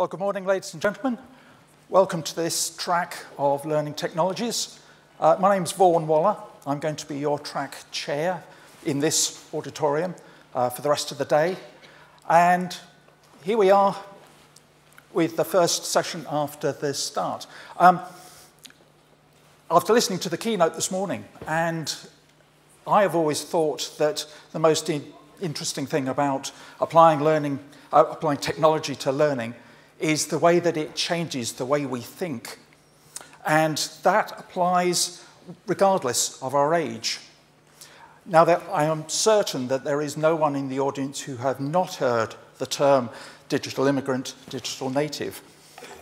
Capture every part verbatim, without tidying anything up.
Well, good morning, ladies and gentlemen. Welcome to this track of Learning Technologies. Uh, my name's Vaughan Waller. I'm going to be your track chair in this auditorium uh, for the rest of the day. And here we are with the first session after the start. Um, after listening to the keynote this morning, and I have always thought that the most in interesting thing about applying learning, uh, applying technology to learning is the way that it changes the way we think. And that applies regardless of our age. Now, that I am certain that there is no one in the audience who have not heard the term digital immigrant, digital native.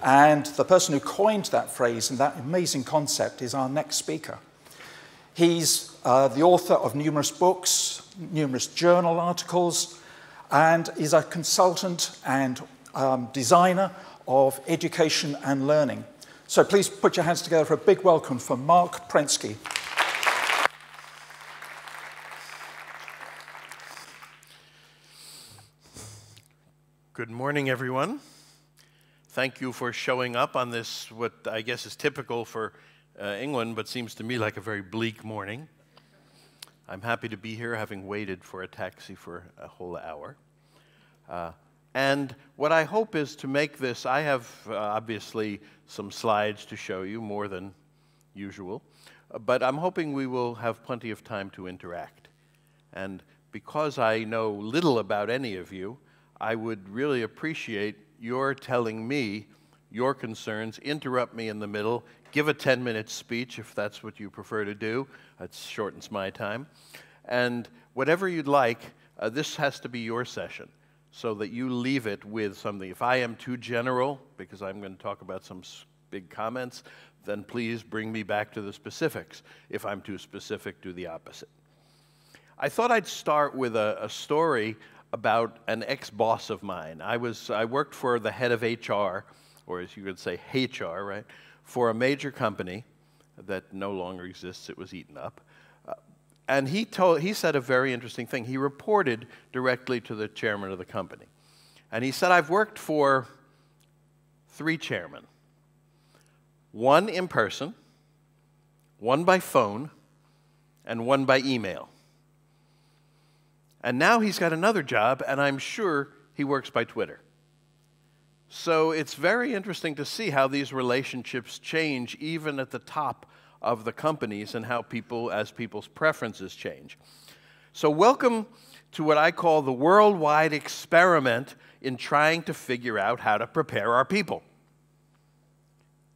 And the person who coined that phrase and that amazing concept is our next speaker. He's uh, the author of numerous books, numerous journal articles, and is a consultant and Um, designer of education and learning. So please put your hands together for a big welcome for Marc Prensky. Good morning, everyone. Thank you for showing up on this, what I guess is typical for uh, England, but seems to me like a very bleak morning. I'm happy to be here, having waited for a taxi for a whole hour. Uh, And what I hope is to make this, I have uh, obviously some slides to show you, more than usual, but I'm hoping we will have plenty of time to interact. And because I know little about any of you, I would really appreciate your telling me your concerns, interrupt me in the middle, give a ten-minute speech if that's what you prefer to do. That shortens my time. And whatever you'd like, uh, this has to be your session, so that you leave it with something. If I am too general, because I'm going to talk about some big comments, then please bring me back to the specifics. If I'm too specific, do the opposite. I thought I'd start with a, a story about an ex-boss of mine. I, was, I worked for the head of H R, or as you could say, H R, right, for a major company that no longer exists. It was eaten up. And he, told, he said a very interesting thing. He reported directly to the chairman of the company. And he said, I've worked for three chairmen. One in person, one by phone, and one by email. And now he's got another job, and I'm sure he works by Twitter. So it's very interesting to see how these relationships change even at the top of the companies and how people, as people's preferences change. So welcome to what I call the worldwide experiment in trying to figure out how to prepare our people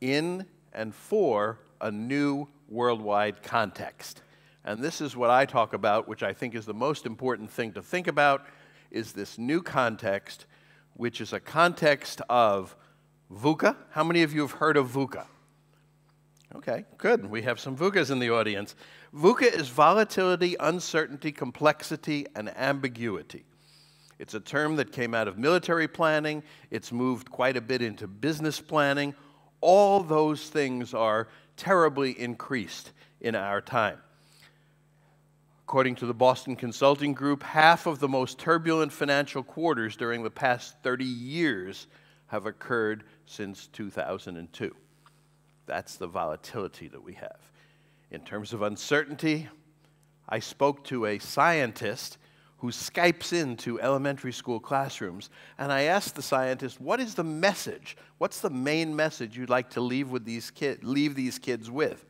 in and for a new worldwide context. And this is what I talk about, which I think is the most important thing to think about, is this new context, which is a context of VUCA. How many of you have heard of VUCA? Okay, good. We have some VUCAs in the audience. VUCA is volatility, uncertainty, complexity, and ambiguity. It's a term that came out of military planning. It's moved quite a bit into business planning. All those things are terribly increased in our time. According to the Boston Consulting Group, half of the most turbulent financial quarters during the past thirty years have occurred since two thousand two. That's the volatility that we have. In terms of uncertainty, I spoke to a scientist who Skypes into elementary school classrooms, and I asked the scientist, what is the message? What's the main message you'd like to leave, with these kid, leave these kids with?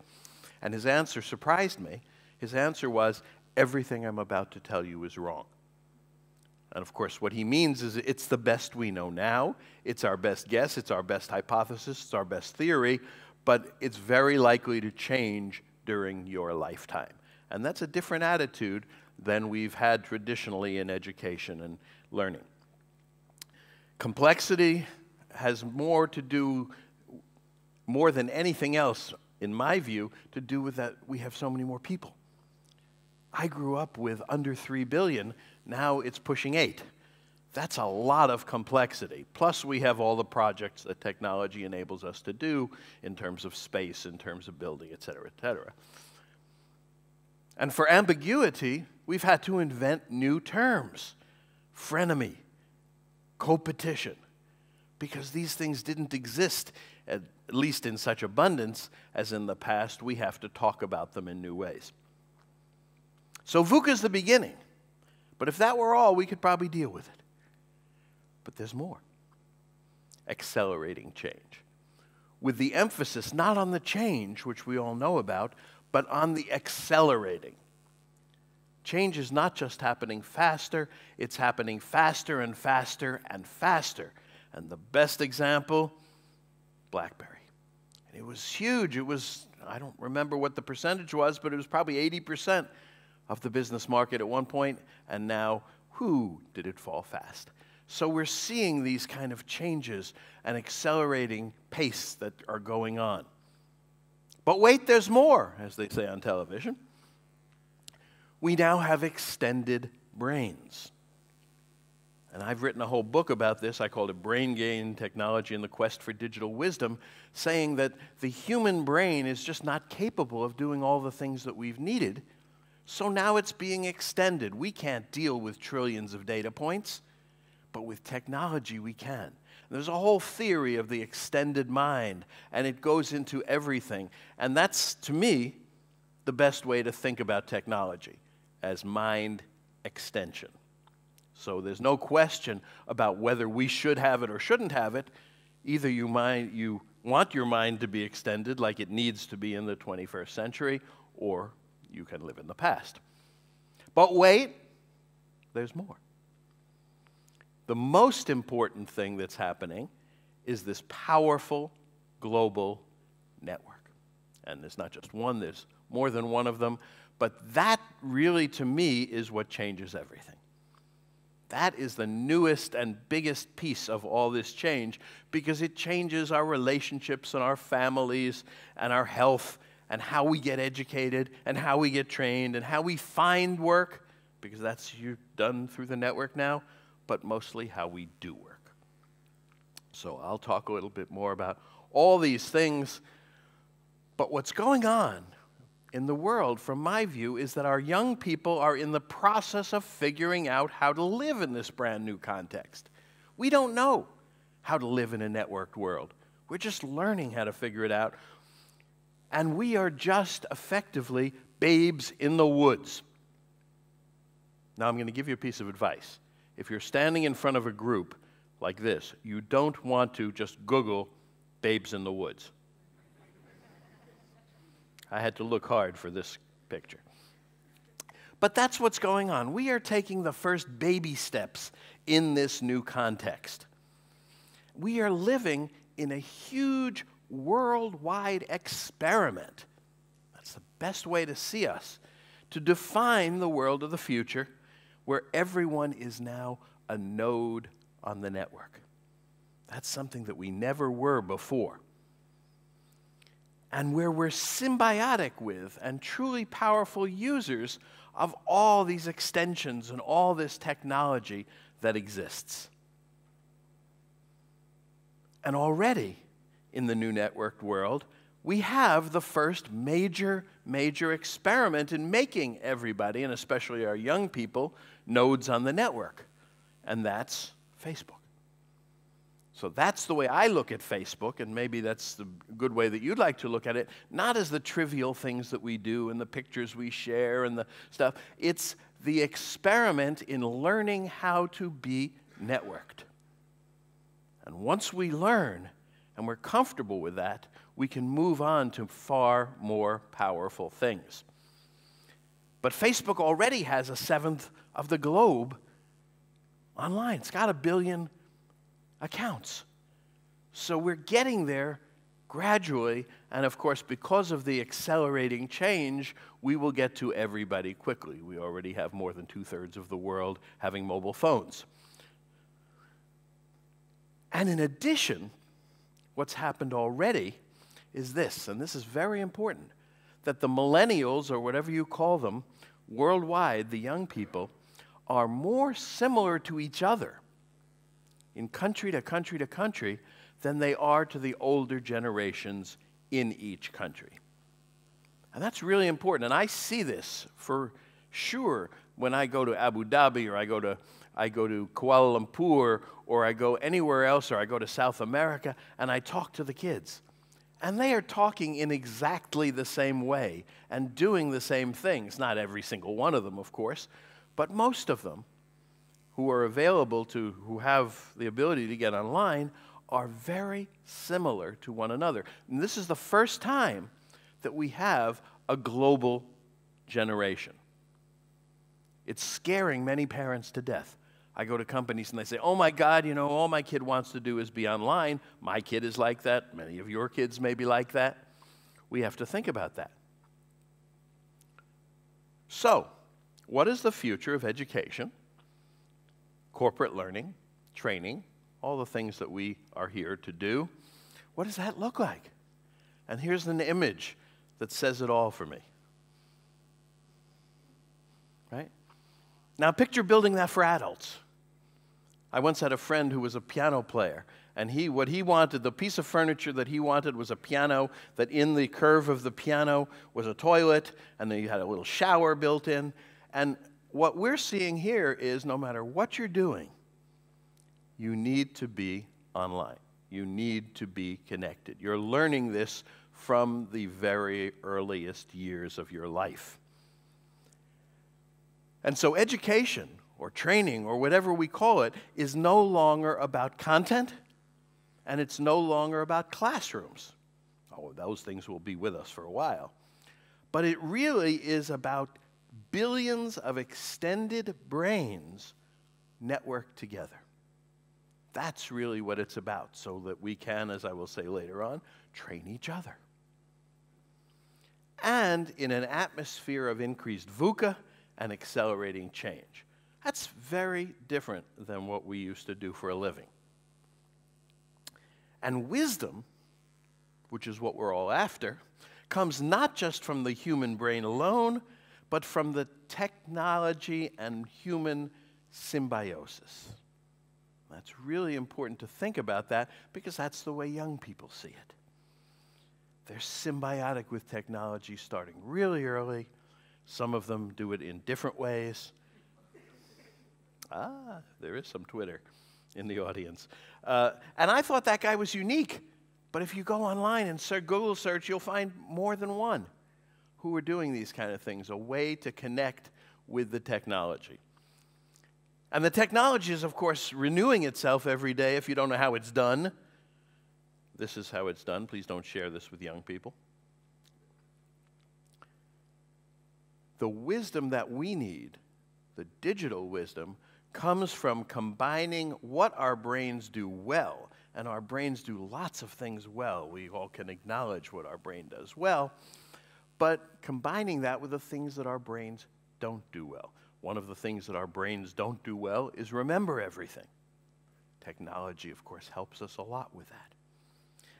And his answer surprised me. His answer was, everything I'm about to tell you is wrong. And of course, what he means is it's the best we know now. It's our best guess. It's our best hypothesis. It's our best theory. But it's very likely to change during your lifetime. And that's a different attitude than we've had traditionally in education and learning. Complexity has more to do, more than anything else, in my view, to do with that we have so many more people. I grew up with under three billion. Now it's pushing eight. That's a lot of complexity. Plus, we have all the projects that technology enables us to do in terms of space, in terms of building, et cetera, et cetera. And for ambiguity, we've had to invent new terms. Frenemy, co-petition, because these things didn't exist, at least in such abundance as in the past. We have to talk about them in new ways. So VUCA is the beginning. But if that were all, we could probably deal with it. But there's more. Accelerating change. With the emphasis not on the change, which we all know about, but on the accelerating. Change is not just happening faster, it's happening faster and faster and faster. And the best example, BlackBerry. And it was huge. It was, I don't remember what the percentage was, but it was probably eighty percent of the business market at one point, and now, whoo, did it fall fast. So we're seeing these kind of changes and accelerating pace that are going on. But wait, there's more, as they say on television. We now have extended brains. And I've written a whole book about this. I called it Brain Gain: Technology and the Quest for Digital Wisdom, saying that the human brain is just not capable of doing all the things that we've needed. So now it's being extended. We can't deal with trillions of data points, but with technology we can. There's a whole theory of the extended mind, and it goes into everything. And that's, to me, the best way to think about technology, as mind extension. So there's no question about whether we should have it or shouldn't have it. Either you, mind, you want your mind to be extended like it needs to be in the twenty-first century, or you can live in the past. But wait, there's more. The most important thing that's happening is this powerful global network. And there's not just one, there's more than one of them. But that really, to me, is what changes everything. That is the newest and biggest piece of all this change, because it changes our relationships and our families and our health and how we get educated and how we get trained and how we find work, because that's done through the network now, but mostly how we do work. So I'll talk a little bit more about all these things. But what's going on in the world, from my view, is that our young people are in the process of figuring out how to live in this brand new context. We don't know how to live in a networked world. We're just learning how to figure it out. And we are just effectively babes in the woods. Now I'm going to give you a piece of advice. If you're standing in front of a group like this, you don't want to just Google babes in the woods. I had to look hard for this picture. But that's what's going on. We are taking the first baby steps in this new context. We are living in a huge worldwide experiment. That's the best way to see us, to define the world of the future where everyone is now a node on the network. That's something that we never were before. And where we're symbiotic with and truly powerful users of all these extensions and all this technology that exists. And already, in the new networked world, we have the first major, major experiment in making everybody, and especially our young people, nodes on the network. And that's Facebook. So that's the way I look at Facebook, and maybe that's the good way that you'd like to look at it, not as the trivial things that we do and the pictures we share and the stuff. It's the experiment in learning how to be networked. And once we learn and we're comfortable with that, we can move on to far more powerful things. But Facebook already has a seventh of the globe online. It's got a billion accounts. So we're getting there gradually, and of course, because of the accelerating change, we will get to everybody quickly. We already have more than two-thirds of the world having mobile phones. And in addition, what's happened already is this, and this is very important, that the millennials, or whatever you call them, worldwide, the young people, are more similar to each other in country to country to country than they are to the older generations in each country. And that's really important, and I see this for sure when I go to Abu Dhabi, or I go to, I go to Kuala Lumpur, or I go anywhere else, or I go to South America, and I talk to the kids. And they are talking in exactly the same way and doing the same things. Not every single one of them, of course, but most of them who are available to, who have the ability to get online, are very similar to one another. And this is the first time that we have a global generation. It's scaring many parents to death. I go to companies and they say, oh my God, you know, all my kid wants to do is be online. My kid is like that. Many of your kids may be like that. We have to think about that. So, what is the future of education, corporate learning, training, all the things that we are here to do? What does that look like? And here's an image that says it all for me. Right? Now, picture building that for adults. I once had a friend who was a piano player, and he, what he wanted, the piece of furniture that he wanted was a piano, that in the curve of the piano was a toilet, and then you had a little shower built in. And what we're seeing here is no matter what you're doing, you need to be online. You need to be connected. You're learning this from the very earliest years of your life. And so education, or training, or whatever we call it, is no longer about content, and it's no longer about classrooms. Oh, those things will be with us for a while. But it really is about billions of extended brains networked together. That's really what it's about, so that we can, as I will say later on, train each other. And in an atmosphere of increased VUCA, and accelerating change. That's very different than what we used to do for a living. And wisdom, which is what we're all after, comes not just from the human brain alone, but from the technology and human symbiosis. That's really important to think about that, because that's the way young people see it. They're symbiotic with technology, starting really early. Some of them do it in different ways. Ah, there is some Twitter in the audience. Uh, and I thought that guy was unique. But if you go online and search, Google search, you'll find more than one who are doing these kind of things, a way to connect with the technology. And the technology is, of course, renewing itself every day. If you don't know how it's done, this is how it's done. Please don't share this with young people. The wisdom that we need, the digital wisdom, comes from combining what our brains do well, and our brains do lots of things well. We all can acknowledge what our brain does well, but combining that with the things that our brains don't do well. One of the things that our brains don't do well is remember everything. Technology, of course, helps us a lot with that.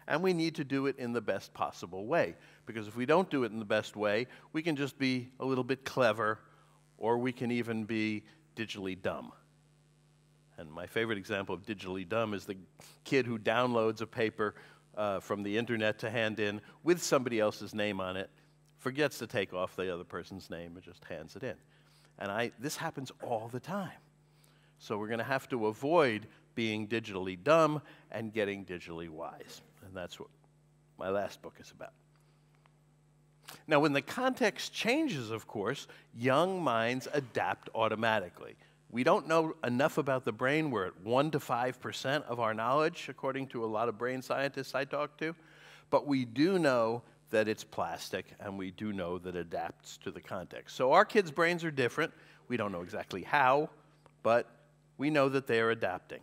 And we need to do it in the best possible way, because if we don't do it in the best way, we can just be a little bit clever, or we can even be digitally dumb. And my favorite example of digitally dumb is the kid who downloads a paper uh, from the internet to hand in with somebody else's name on it, forgets to take off the other person's name, and just hands it in. And I, this happens all the time. So we're going to have to avoid being digitally dumb and getting digitally wise. And that's what my last book is about. Now, when the context changes, of course, young minds adapt automatically. We don't know enough about the brain. We're at one to five percent of our knowledge, according to a lot of brain scientists I talk to. But we do know that it's plastic, and we do know that it adapts to the context. So our kids' brains are different. We don't know exactly how, but we know that they are adapting.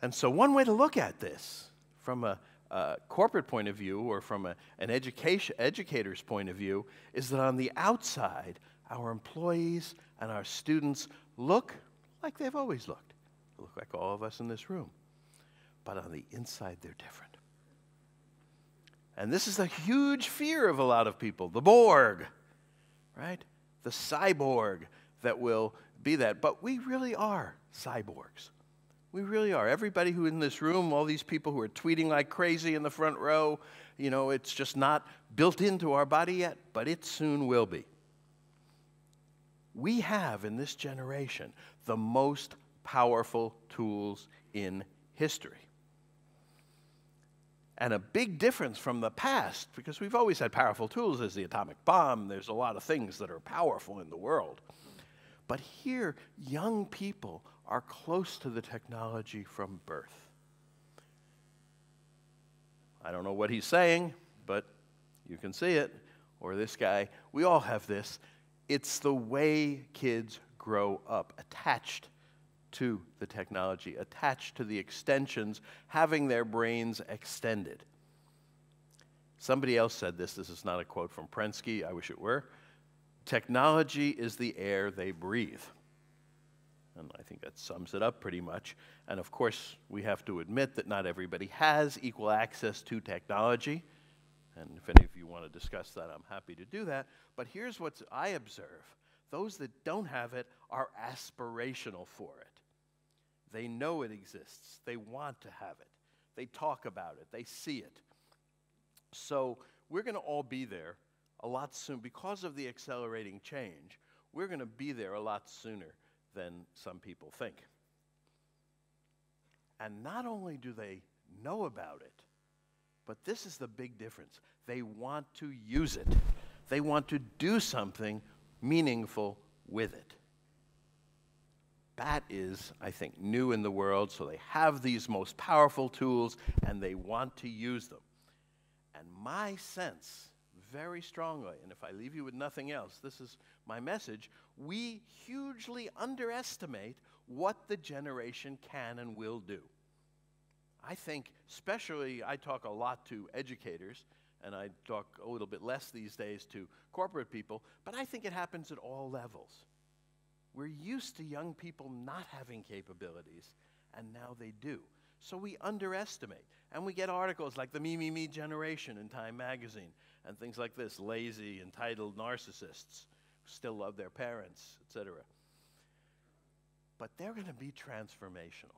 And so one way to look at this from a, a corporate point of view, or from a, an education, educator's point of view, is that on the outside, our employees and our students look like they've always looked. They look like all of us in this room. But on the inside, they're different. And this is the huge fear of a lot of people, the Borg, right? The cyborg that will be that. But we really are cyborgs. We really are. Everybody who in this room, all these people who are tweeting like crazy in the front row, you know, it's just not built into our body yet, but it soon will be. We have, in this generation, the most powerful tools in history. And a big difference from the past, because we've always had powerful tools. There's the atomic bomb. There's a lot of things that are powerful in the world. But here, young people are close to the technology from birth. I don't know what he's saying, but you can see it. Or this guy. We all have this. It's the way kids grow up, attached to the technology, attached to the extensions, having their brains extended. Somebody else said this. This is not a quote from Prensky. I wish it were. Technology is the air they breathe. And I think that sums it up pretty much. And of course, we have to admit that not everybody has equal access to technology. And if any of you want to discuss that, I'm happy to do that. But here's what I observe. Those that don't have it are aspirational for it. They know it exists. They want to have it. They talk about it. They see it. So we're going to all be there a lot soon. Because of the accelerating change, we're going to be there a lot sooner than some people think. And not only do they know about it, but this is the big difference. They want to use it. They want to do something meaningful with it. That is, I think, new in the world. So they have these most powerful tools, and they want to use them. And my sense, very strongly, and if I leave you with nothing else, this is my message, we hugely underestimate what the generation can and will do. I think, especially, I talk a lot to educators, and I talk a little bit less these days to corporate people, but I think it happens at all levels. We're used to young people not having capabilities, and now they do. So we underestimate, and we get articles like the me, me, me generation in Time magazine, and things like this, lazy, entitled narcissists who still love their parents, et cetera. But they're going to be transformational.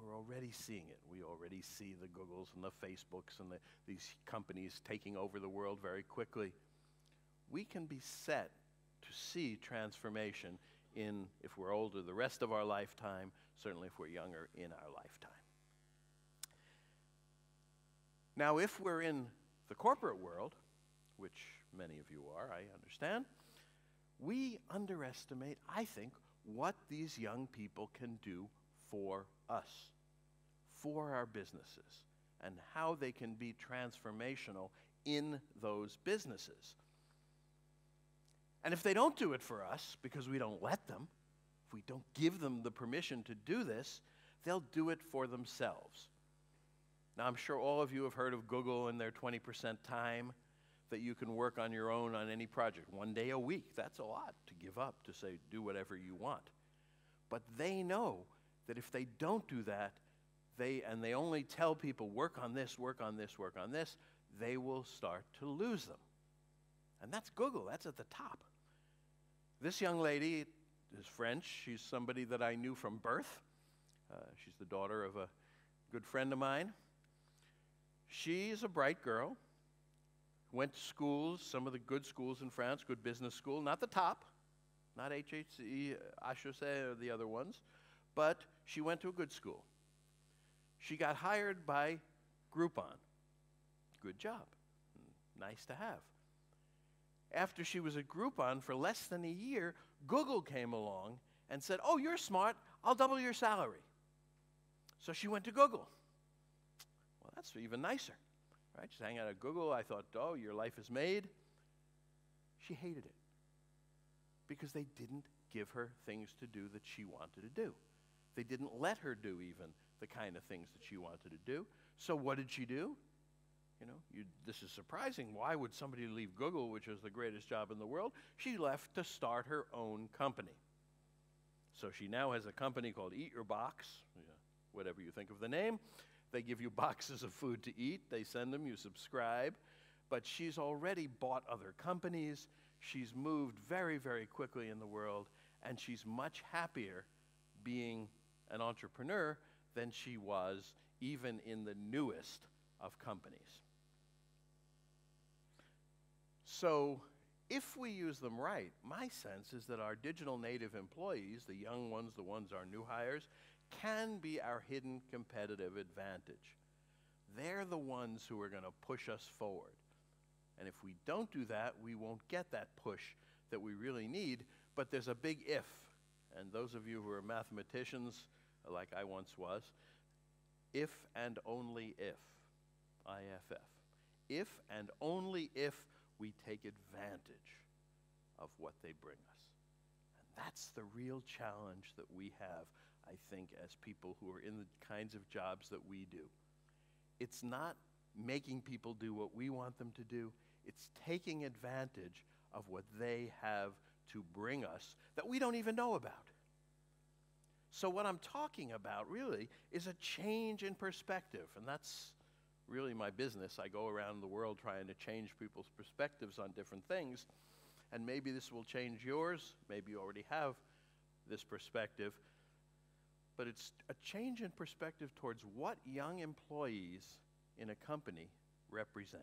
We're already seeing it. We already see the Googles and the Facebooks and the, these companies taking over the world very quickly. We can be set to see transformation in, if we're older, the rest of our lifetime, certainly if we're younger, in our lifetime. Now, if we're in the corporate world, which many of you are, I understand, we underestimate, I think, what these young people can do for us, for our businesses, and how they can be transformational in those businesses. And if they don't do it for us, because we don't let them, if we don't give them the permission to do this, they'll do it for themselves. Now, I'm sure all of you have heard of Google and their twenty percent time that you can work on your own on any project. One day a week, that's a lot to give up, to say, do whatever you want. But they know that if they don't do that, they, and they only tell people, work on this, work on this, work on this, they will start to lose them. And that's Google. That's at the top. This young lady is French. She's somebody that I knew from birth. Uh, she's the daughter of a good friend of mine. She's a bright girl. Went to schools, some of the good schools in France, good business school. Not the top, not H E C, H E C, or the other ones. But she went to a good school. She got hired by Groupon. Good job. Nice to have. After she was at Groupon for less than a year, Google came along and said, oh, you're smart. I'll double your salary. So she went to Google. Well, that's even nicer. Right? She's hanging out at Google. I thought, oh, your life is made. She hated it because they didn't give her things to do that she wanted to do. They didn't let her do even the kind of things that she wanted to do. So what did she do? You know, you, this is surprising. Why would somebody leave Google, which was the greatest job in the world? She left to start her own company. So she now has a company called Eat Your Box, you know, whatever you think of the name. They give you boxes of food to eat. They send them. You subscribe. But she's already bought other companies. She's moved very, very quickly in the world, and she's much happier being an entrepreneur than she was even in the newest of companies. So if we use them right, my sense is that our digital native employees, the young ones, the ones our new hires, can be our hidden competitive advantage. They're the ones who are going to push us forward. And if we don't do that, we won't get that push that we really need, but there's a big if. And those of you who are mathematicians, like I once was, if and only if, I F F. If and only if we take advantage of what they bring us. And that's the real challenge that we have, I think, as people who are in the kinds of jobs that we do. It's not making people do what we want them to do. It's taking advantage of what they have to bring us that we don't even know about. So what I'm talking about, really, is a change in perspective, and that's really my business. I go around the world trying to change people's perspectives on different things, and maybe this will change yours. Maybe you already have this perspective, but it's a change in perspective towards what young employees in a company represent.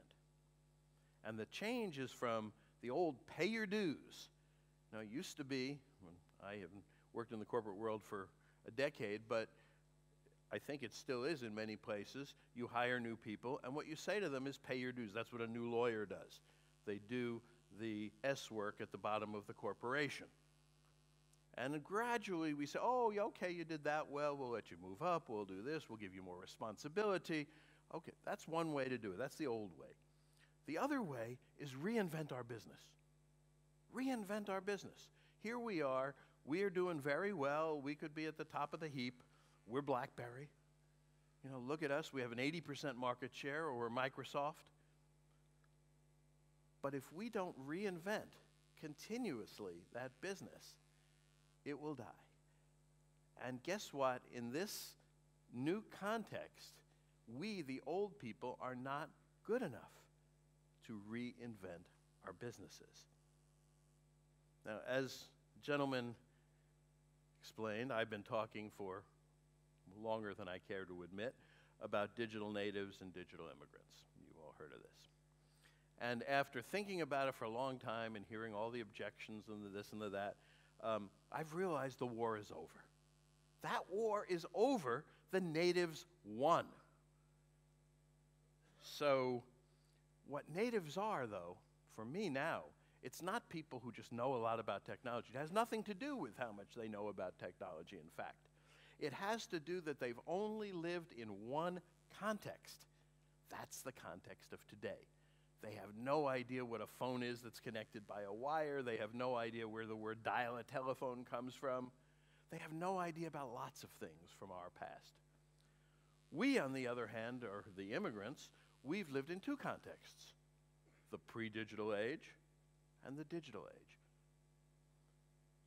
And the change is from the old pay your dues. Now, it used to be, when I have worked in the corporate world for a decade, but I think it still is in many places, you hire new people, and what you say to them is pay your dues. That's what a new lawyer does. They do the S work at the bottom of the corporation. And then gradually we say, oh, okay, you did that well, we'll let you move up, we'll do this, we'll give you more responsibility. Okay, that's one way to do it. That's the old way. The other way is reinvent our business. Reinvent our business. Here we are, we're doing very well, we could be at the top of the heap, we're BlackBerry. You know, look at us, we have an eighty percent market share, or we're Microsoft. But if we don't reinvent continuously that business, it will die. And guess what? In this new context, we, the old people, are not good enough to reinvent our businesses. Now, as gentlemen explained, I've been talking for longer than I care to admit about digital natives and digital immigrants. You all heard of this. And after thinking about it for a long time and hearing all the objections and the this and the that, um, I've realized the war is over. That war is over. The natives won. So what natives are, though, for me now, it's not people who just know a lot about technology. It has nothing to do with how much they know about technology, in fact. It has to do that they've only lived in one context. That's the context of today. They have no idea what a phone is that's connected by a wire. They have no idea where the word dial-a-telephone comes from. They have no idea about lots of things from our past. We, on the other hand, are the immigrants. We've lived in two contexts, the pre-digital age and the digital age.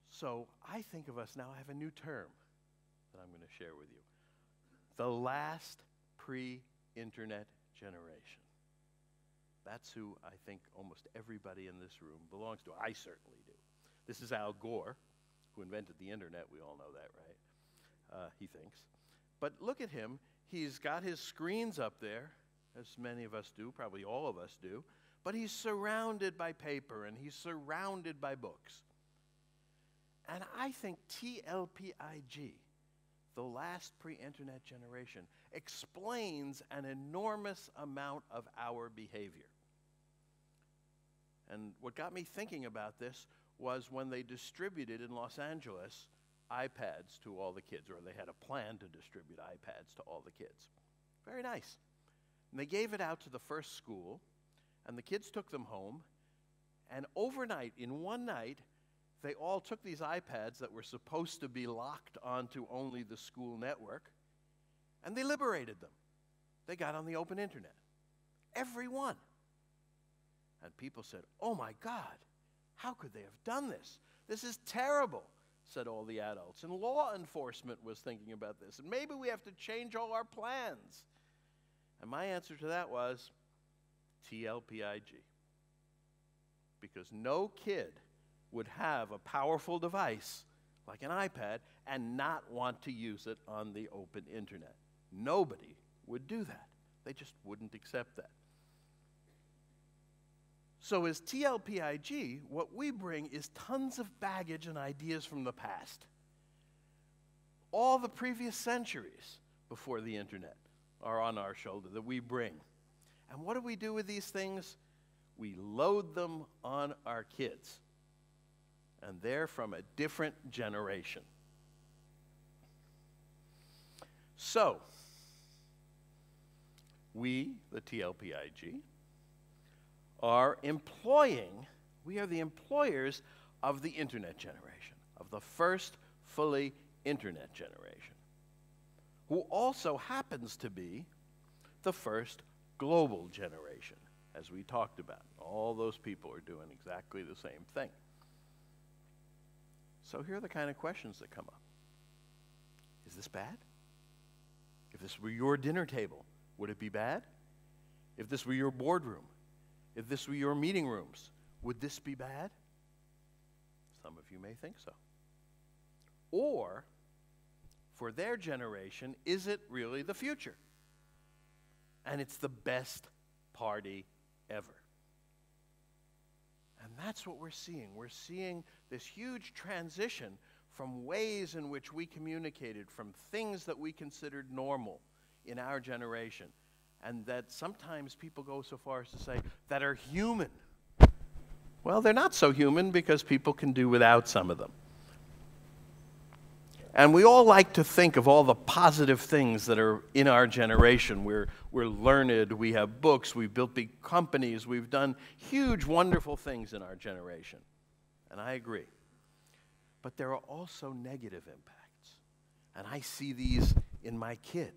So I think of us now, I have a new term that I'm going to share with you. The last pre-internet generation. That's who I think almost everybody in this room belongs to. I certainly do. This is Al Gore, who invented the internet. We all know that, right? Uh, he thinks. But look at him. He's got his screens up there, as many of us do, probably all of us do, but he's surrounded by paper and he's surrounded by books. And I think T L P I G, the last pre-internet generation, explains an enormous amount of our behavior. And what got me thinking about this was when they distributed in Los Angeles iPads to all the kids, or they had a plan to distribute iPads to all the kids. Very nice. And they gave it out to the first school, and the kids took them home, and overnight, in one night, they all took these iPads that were supposed to be locked onto only the school network, and they liberated them. They got on the open internet. Everyone. And people said, oh my God, how could they have done this? This is terrible, said all the adults. And law enforcement was thinking about this, and maybe we have to change all our plans. And my answer to that was T L P I G. Because no kid would have a powerful device like an iPad and not want to use it on the open internet. Nobody would do that. They just wouldn't accept that. So as T L P I G, what we bring is tons of baggage and ideas from the past. All the previous centuries before the internet are on our shoulder that we bring. And what do we do with these things? We load them on our kids. And they're from a different generation. So, we, the T L P I G, are employing, we are the employers of the internet generation, of the first fully internet generation, who also happens to be the first global generation, as we talked about. All those people are doing exactly the same thing. So here are the kind of questions that come up. Is this bad? If this were your dinner table, would it be bad? If this were your boardroom, if this were your meeting rooms, would this be bad? Some of you may think so. Or, for their generation, is it really the future? And it's the best party ever. And that's what we're seeing. We're seeing this huge transition from ways in which we communicated, from things that we considered normal in our generation, and that sometimes people go so far as to say that are human. Well, they're not so human because people can do without some of them. And we all like to think of all the positive things that are in our generation. We're, we're learned, we have books, we've built big companies, we've done huge, wonderful things in our generation. And I agree. But there are also negative impacts. And I see these in my kid.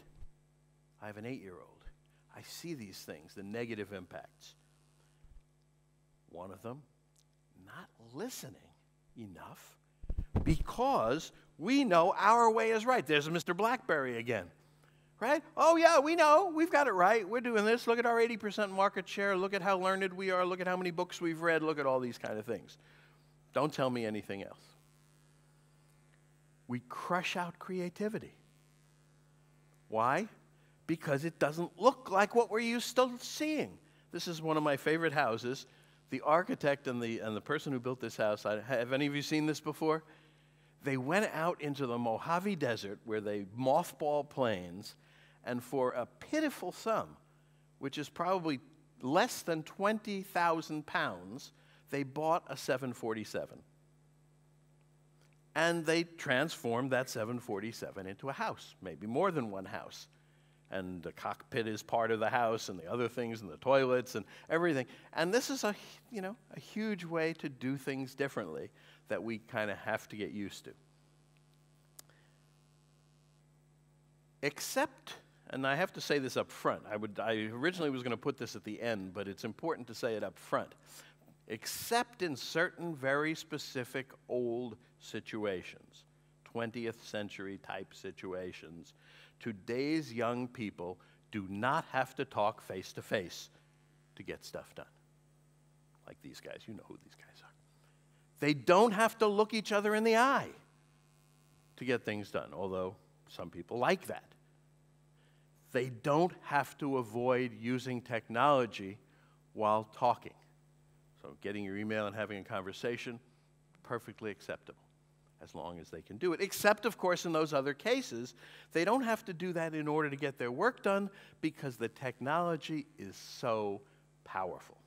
I have an eight-year-old. I see these things, the negative impacts. One of them, not listening enough because we know our way is right. There's Mister BlackBerry again, right? Oh yeah, we know, we've got it right. We're doing this, look at our eighty percent market share, look at how learned we are, look at how many books we've read, look at all these kind of things. Don't tell me anything else. We crush out creativity. Why? Because it doesn't look like what we're used to seeing. This is one of my favorite houses. The architect and the, and the person who built this house, I, have any of you seen this before? They went out into the Mojave Desert where they mothball planes, and for a pitiful sum, which is probably less than twenty thousand pounds, they bought a seven forty-seven. And they transformed that seven forty-seven into a house, maybe more than one house. And the cockpit is part of the house, and the other things, and the toilets, and everything. And this is a, you know, a huge way to do things differently that we kind of have to get used to. Except, and I have to say this up front, I, would, I originally was going to put this at the end, but it's important to say it up front. Except in certain very specific old situations, twentieth century type situations, today's young people do not have to talk face to face to get stuff done. Like these guys, you know who these guys are. They don't have to look each other in the eye to get things done, although some people like that. They don't have to avoid using technology while talking. So getting your email and having a conversation, perfectly acceptable, as long as they can do it. Except, of course, in those other cases, they don't have to do that in order to get their work done because the technology is so powerful.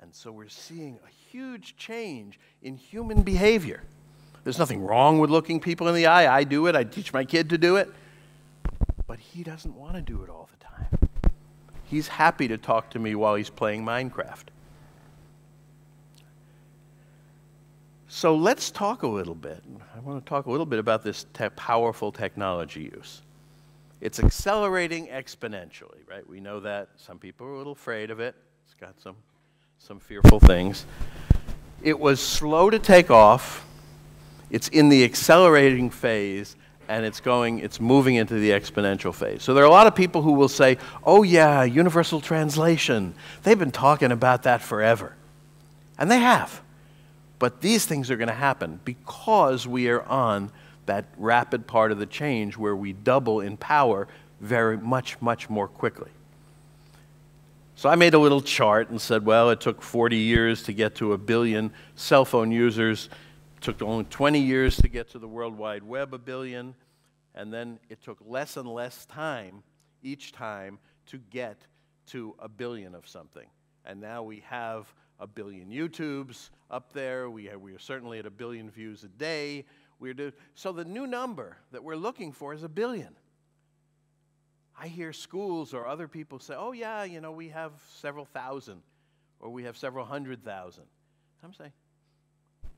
And so we're seeing a huge change in human behavior. There's nothing wrong with looking people in the eye. I do it. I teach my kid to do it. But he doesn't want to do it all the time. He's happy to talk to me while he's playing Minecraft. So let's talk a little bit. I want to talk a little bit about this te- powerful technology use. It's accelerating exponentially, right? We know that. Some people are a little afraid of it. It's got some, some fearful things. It was slow to take off. It's in the accelerating phase, and it's going, it's moving into the exponential phase. So there are a lot of people who will say, oh yeah, universal translation. They've been talking about that forever. And they have. But these things are going to happen because we are on that rapid part of the change where we double in power very much, much more quickly. So I made a little chart and said, well, it took forty years to get to a billion cell phone users. It took only twenty years to get to the World Wide Web, a billion. And then it took less and less time each time to get to a billion of something. And now we have a billion YouTubes up there. We are, we are certainly at a billion views a day. We're do so the new number that we're looking for is a billion. I hear schools or other people say, oh yeah, you know, we have several thousand, or we have several hundred thousand. I'm saying,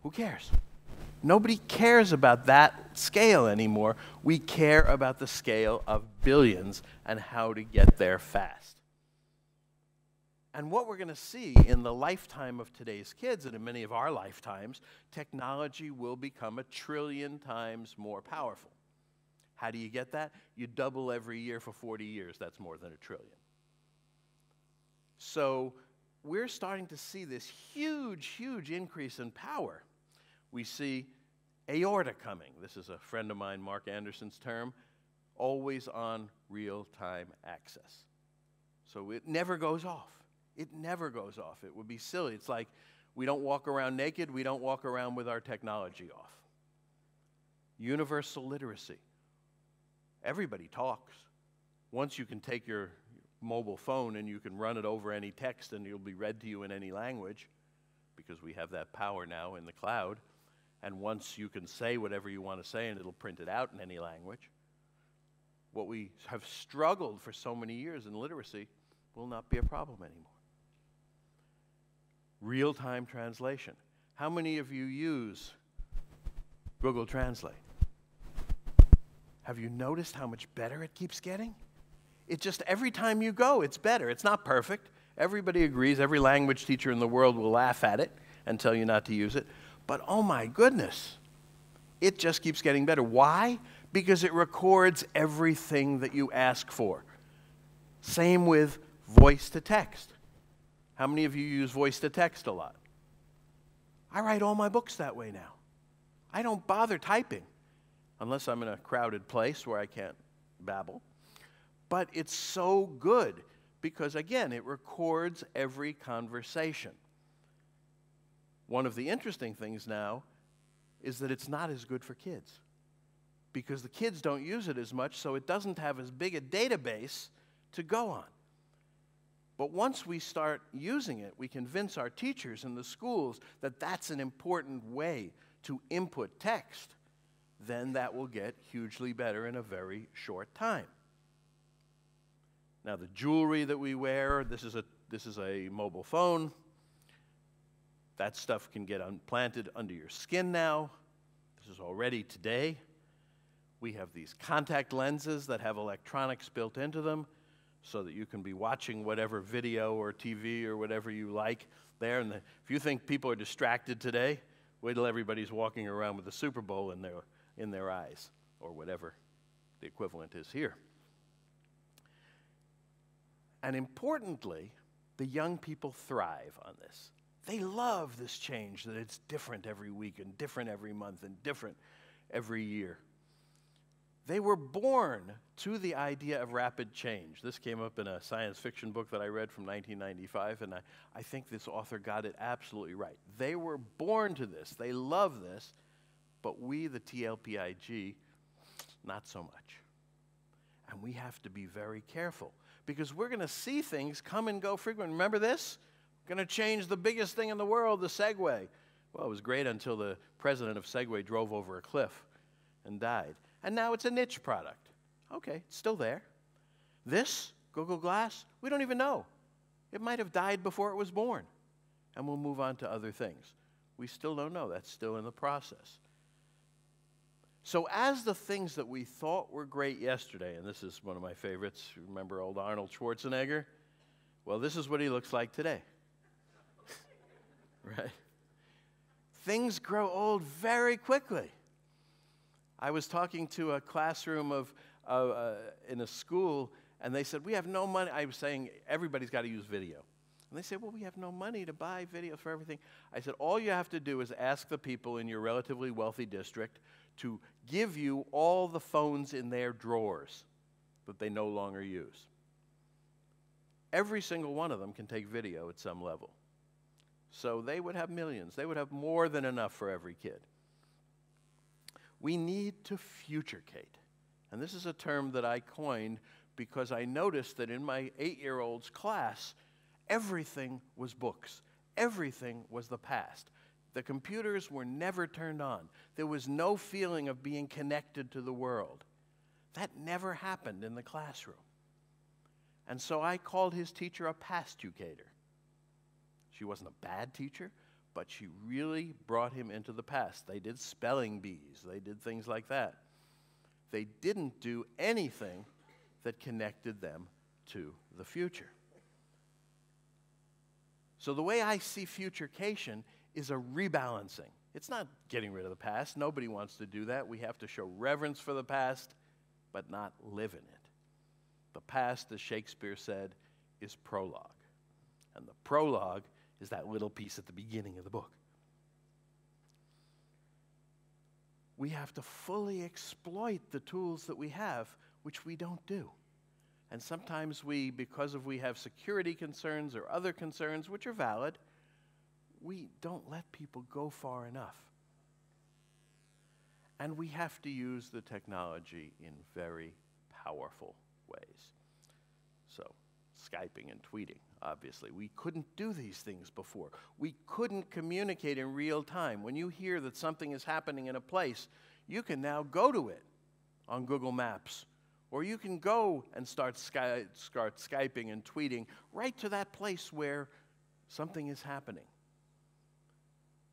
who cares? Nobody cares about that scale anymore. We care about the scale of billions and how to get there fast. And what we're going to see in the lifetime of today's kids, and in many of our lifetimes, technology will become a trillion times more powerful. How do you get that? You double every year for forty years. That's more than a trillion. So we're starting to see this huge, huge increase in power. We see AORTA coming. This is a friend of mine, Mark Anderson's term, always on real-time access. So it never goes off. It never goes off. It would be silly. It's like we don't walk around naked. We don't walk around with our technology off. Universal literacy. Everybody talks. Once you can take your mobile phone and you can run it over any text and it'll be read to you in any language, because we have that power now in the cloud. And once you can say whatever you want to say and it'll print it out in any language, what we have struggled for so many years in literacy will not be a problem anymore. Real-time translation. How many of you use Google Translate? Have you noticed how much better it keeps getting? It just, every time you go, it's better. It's not perfect. Everybody agrees. Every language teacher in the world will laugh at it and tell you not to use it. But oh my goodness, it just keeps getting better. Why? Because it records everything that you ask for. Same with voice to text. How many of you use voice to text a lot? I write all my books that way now. I don't bother typing unless I'm in a crowded place where I can't babble. But it's so good because, again, it records every conversation. One of the interesting things now is that it's not as good for kids because the kids don't use it as much, so it doesn't have as big a database to go on. But once we start using it, we convince our teachers in the schools that that's an important way to input text, then that will get hugely better in a very short time. Now the jewelry that we wear, this is a, this is a mobile phone. That stuff can get implanted under your skin now. This is already today. We have these contact lenses that have electronics built into them, so that you can be watching whatever video or T V or whatever you like there. And the, if you think people are distracted today, wait till everybody's walking around with the Super Bowl in their, in their eyes, or whatever the equivalent is here. And importantly, the young people thrive on this. They love this change, that it's different every week and different every month and different every year. They were born to the idea of rapid change. This came up in a science fiction book that I read from nineteen ninety-five, and I, I think this author got it absolutely right. They were born to this. They love this, but we, the T L P I G, not so much. And we have to be very careful because we're going to see things come and go frequently. Remember this? Going to change the biggest thing in the world, the Segway. Well, it was great until the president of Segway drove over a cliff and died. And now it's a niche product. Okay, it's still there. This, Google Glass, we don't even know. It might have died before it was born. And we'll move on to other things. We still don't know. That's still in the process. So as the things that we thought were great yesterday, and this is one of my favorites, remember old Arnold Schwarzenegger? Well, this is what he looks like today. Right? Things grow old very quickly. I was talking to a classroom of, uh, uh, in a school, and they said, we have no money. I was saying, everybody's got to use video. And they said, well, we have no money to buy video for everything. I said, all you have to do is ask the people in your relatively wealthy district to give you all the phones in their drawers that they no longer use. Every single one of them can take video at some level. So they would have millions. They would have more than enough for every kid. We need to future-cate. And this is a term that I coined because I noticed that in my eight-year-old's class, everything was books. Everything was the past. The computers were never turned on. There was no feeling of being connected to the world. That never happened in the classroom. And so I called his teacher a pastucator. She wasn't a bad teacher, but she really brought him into the past. They did spelling bees. They did things like that. They didn't do anything that connected them to the future. So the way I see future-cation is a rebalancing. It's not getting rid of the past. Nobody wants to do that. We have to show reverence for the past, but not live in it. The past, as Shakespeare said, is prologue. And the prologue is that little piece at the beginning of the book. We have to fully exploit the tools that we have, which we don't do. And sometimes we, because of we have security concerns or other concerns, which are valid, we don't let people go far enough. And we have to use the technology in very powerful ways. So, Skyping and tweeting, obviously. We couldn't do these things before. We couldn't communicate in real time. When you hear that something is happening in a place, you can now go to it on Google Maps, or you can go and start, sky start Skyping and tweeting right to that place where something is happening.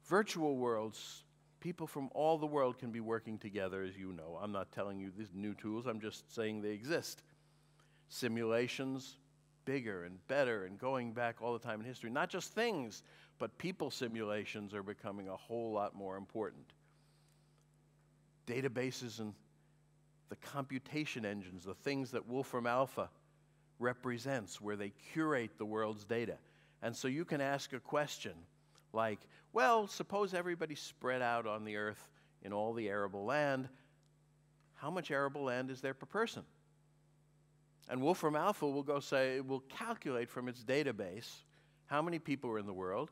Virtual worlds, people from all the world can be working together, as you know. I'm not telling you these new tools, I'm just saying they exist. Simulations, bigger and better and going back all the time in history. Not just things, but people simulations are becoming a whole lot more important. Databases and the computation engines, the things that Wolfram Alpha represents, where they curate the world's data. And so you can ask a question like, well, suppose everybody spread out on the earth in all the arable land. How much arable land is there per person? And Wolfram Alpha will go say, will calculate from its database how many people are in the world,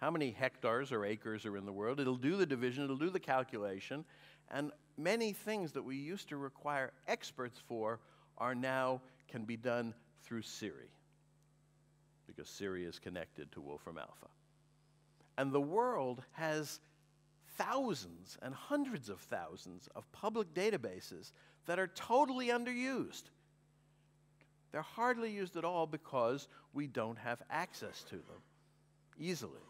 how many hectares or acres are in the world. It'll do the division, it'll do the calculation, and many things that we used to require experts for are now can be done through Siri, because Siri is connected to Wolfram Alpha. And the world has thousands and hundreds of thousands of public databases that are totally underused. They're hardly used at all because we don't have access to them easily.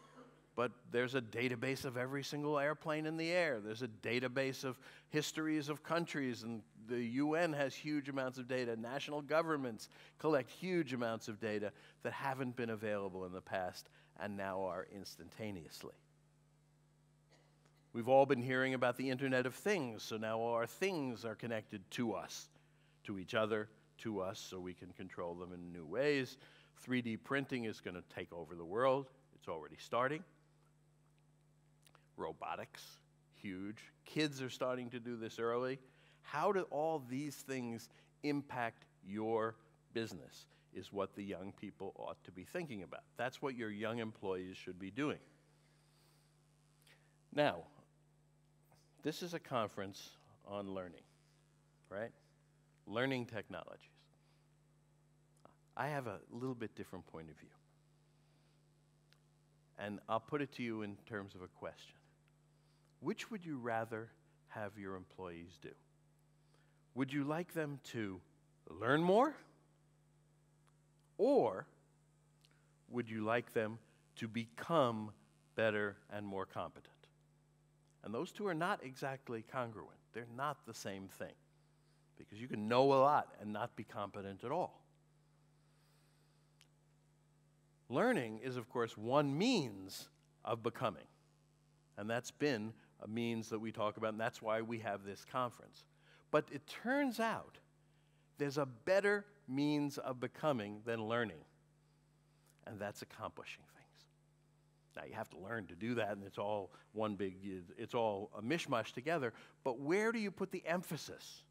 But there's a database of every single airplane in the air. There's a database of histories of countries, and the U N has huge amounts of data. National governments collect huge amounts of data that haven't been available in the past and now are instantaneously. We've all been hearing about the Internet of Things, so now our things are connected to us, to each other, to us, so we can control them in new ways. three D printing is going to take over the world. It's already starting. Robotics, huge. Kids are starting to do this early. How do all these things impact your business is what the young people ought to be thinking about. That's what your young employees should be doing. Now, this is a conference on learning, right? Learning technologies. I have a little bit different point of view. And I'll put it to you in terms of a question. Which would you rather have your employees do? Would you like them to learn more? Or would you like them to become better and more competent? And those two are not exactly congruent. They're not the same thing, because you can know a lot and not be competent at all. Learning is, of course, one means of becoming. And that's been a means that we talk about, and that's why we have this conference. But it turns out there's a better means of becoming than learning, and that's accomplishing things. Now, you have to learn to do that, and it's all one big, it's all a mishmash together, but where do you put the emphasis?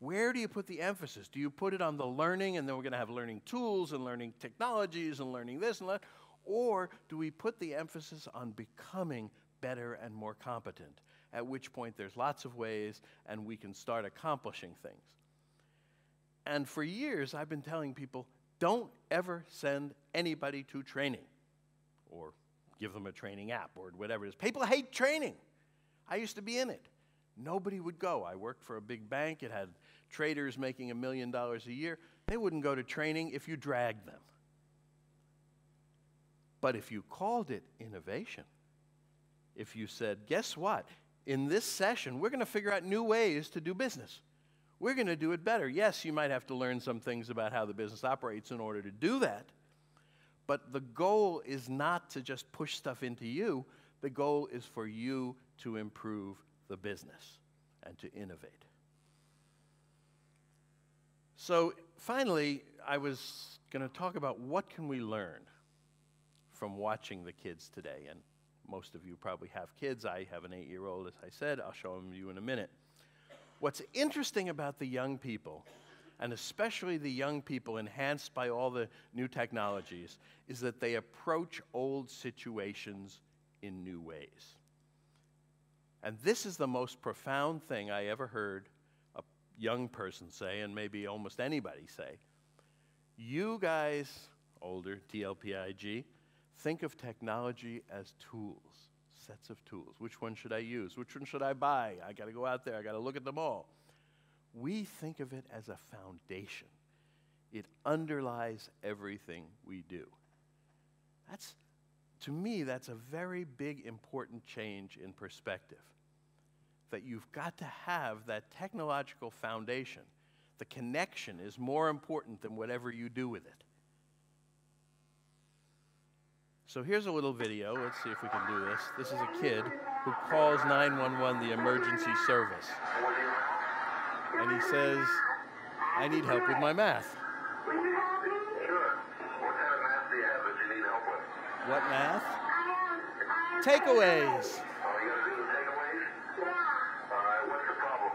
Where do you put the emphasis? Do you put it on the learning, and then we're going to have learning tools and learning technologies and learning this and that? Or do we put the emphasis on becoming better and more competent? At which point there's lots of ways, and we can start accomplishing things. And for years, I've been telling people, don't ever send anybody to training, or give them a training app, or whatever it is. People hate training. I used to be in it. Nobody would go. I worked for a big bank. It had traders making a million dollars a year. They wouldn't go to training if you dragged them. But if you called it innovation, if you said, guess what? In this session, we're going to figure out new ways to do business. We're going to do it better. Yes, you might have to learn some things about how the business operates in order to do that. But the goal is not to just push stuff into you. The goal is for you to improve the business and to innovate. So finally, I was going to talk about what can we learn from watching the kids today. And most of you probably have kids. I have an eight-year-old, as I said. I'll show them to you in a minute. What's interesting about the young people, and especially the young people enhanced by all the new technologies, is that they approach old situations in new ways. And this is the most profound thing I ever heard a young person say, and maybe almost anybody say. You guys, older, T L P I G, think of technology as tools, sets of tools. Which one should I use? Which one should I buy? I got to go out there. I got to look at them all. We think of it as a foundation. It underlies everything we do. That's To me, that's a very big, important change in perspective, that you've got to have that technological foundation. The connection is more important than whatever you do with it. So here's a little video. Let's see if we can do this. This is a kid who calls nine one one, the emergency service. And he says, I need help with my math. What math? Takeaways. All you gotta do is takeaways? Yeah. All right, what's the problem?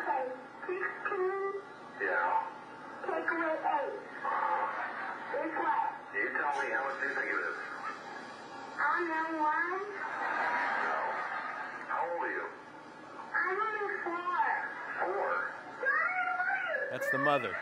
Okay, sixteen. Yeah. Take away eight. It's what? You tell me, how much do you think it is? I don't know, one. No. How old are you? I'm only four. Four? That's the mother.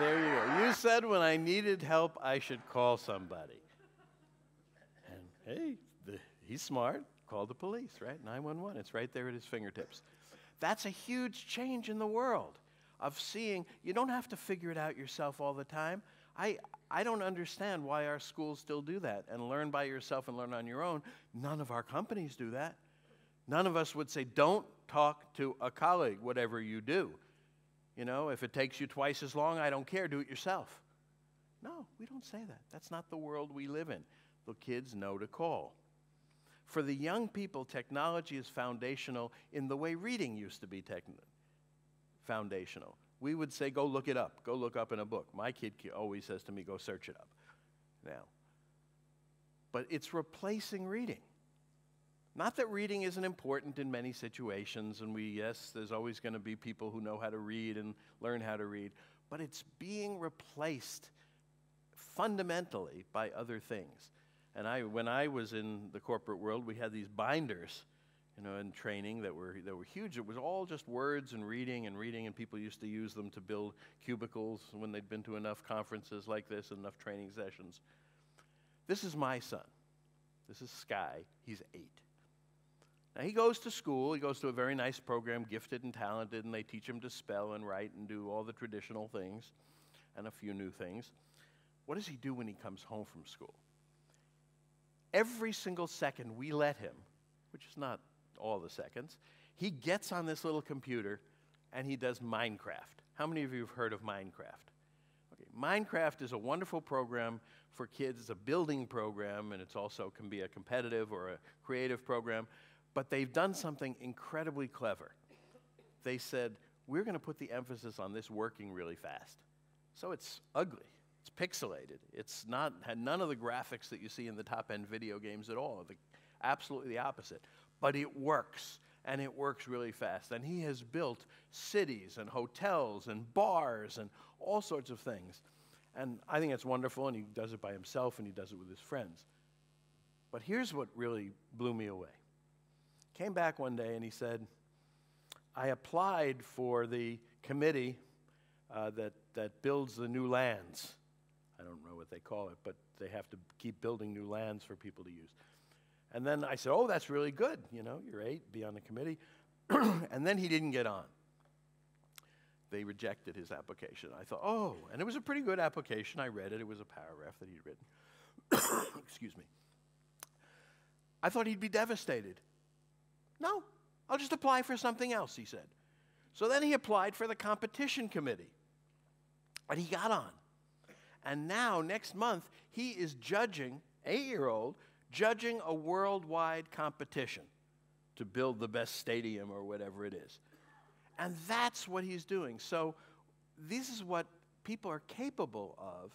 There you go. You said when I needed help, I should call somebody. And hey, the, he's smart. Call the police, right? nine one one. It's right there at his fingertips. That's a huge change in the world of seeing you don't have to figure it out yourself all the time. I, I don't understand why our schools still do that and learn by yourself and learn on your own. None of our companies do that. None of us would say, don't talk to a colleague, whatever you do. You know, if it takes you twice as long, I don't care, do it yourself. No, we don't say that. That's not the world we live in. The kids know to call. For the young people, technology is foundational in the way reading used to be foundational. We would say, go look it up. Go look up in a book. My kid always says to me, go search it up now. But it's replacing reading. Not that reading isn't important in many situations, and we, yes, there's always going to be people who know how to read and learn how to read, but it's being replaced fundamentally by other things. And I, when I was in the corporate world, we had these binders, you know, in training that were, that were huge. It was all just words and reading and reading, and people used to use them to build cubicles when they'd been to enough conferences like this, enough training sessions. This is my son. This is Sky. He's eight. Now, he goes to school. He goes to a very nice program, Gifted and Talented, and they teach him to spell and write and do all the traditional things and a few new things. What does he do when he comes home from school? Every single second we let him, which is not all the seconds, he gets on this little computer and he does Minecraft. How many of you have heard of Minecraft? Okay, Minecraft is a wonderful program for kids. It's a building program, and it also can be a competitive or a creative program. But they've done something incredibly clever. They said, we're going to put the emphasis on this working really fast. So it's ugly. It's pixelated. It's not had none of the graphics that you see in the top-end video games at all. The, absolutely the opposite. But it works, and it works really fast. And he has built cities and hotels and bars and all sorts of things. And I think it's wonderful, and he does it by himself, and he does it with his friends. But here's what really blew me away. Came back one day, and he said, I applied for the committee uh, that, that builds the new lands. I don't know what they call it, but they have to keep building new lands for people to use. And then I said, oh, that's really good. You know, you're eight, be on the committee. And then he didn't get on. They rejected his application. I thought, oh, and it was a pretty good application. I read it. It was a paragraph that he'd written. Excuse me. I thought he'd be devastated. No, I'll just apply for something else, he said. So then he applied for the competition committee, and he got on. And now, next month, he is judging, eight-year-old, judging a worldwide competition to build the best stadium or whatever it is. And that's what he's doing. So this is what people are capable of